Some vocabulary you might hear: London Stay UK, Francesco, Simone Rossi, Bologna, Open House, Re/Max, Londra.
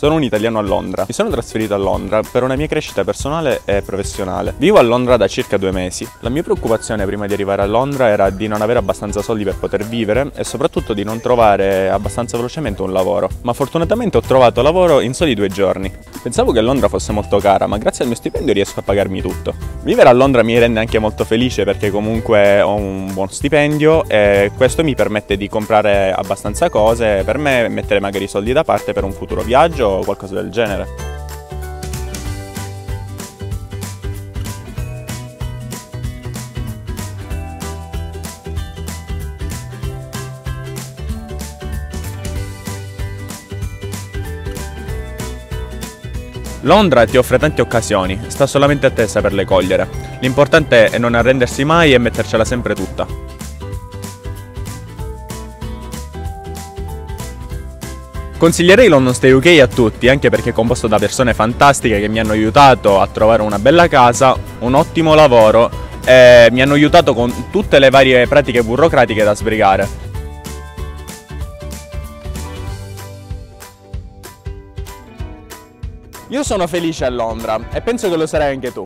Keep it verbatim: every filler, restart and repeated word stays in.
Sono un italiano a Londra. Mi sono trasferito a Londra per una mia crescita personale e professionale. Vivo a Londra da circa due mesi. La mia preoccupazione prima di arrivare a Londra era di non avere abbastanza soldi per poter vivere e soprattutto di non trovare abbastanza velocemente un lavoro. Ma fortunatamente ho trovato lavoro in soli due giorni. Pensavo che Londra fosse molto cara, ma grazie al mio stipendio riesco a pagarmi tutto. Vivere a Londra mi rende anche molto felice perché comunque ho un buon stipendio e questo mi permette di comprare abbastanza cose per me, mettere magari i soldi da parte per un futuro viaggio o qualcosa del genere. Londra ti offre tante occasioni, sta solamente a te saperle cogliere. L'importante è non arrendersi mai e mettercela sempre tutta. Consiglierei London Stay U K a tutti, anche perché è composto da persone fantastiche che mi hanno aiutato a trovare una bella casa, un ottimo lavoro e mi hanno aiutato con tutte le varie pratiche burocratiche da sbrigare. Io sono felice a Londra e penso che lo sarai anche tu.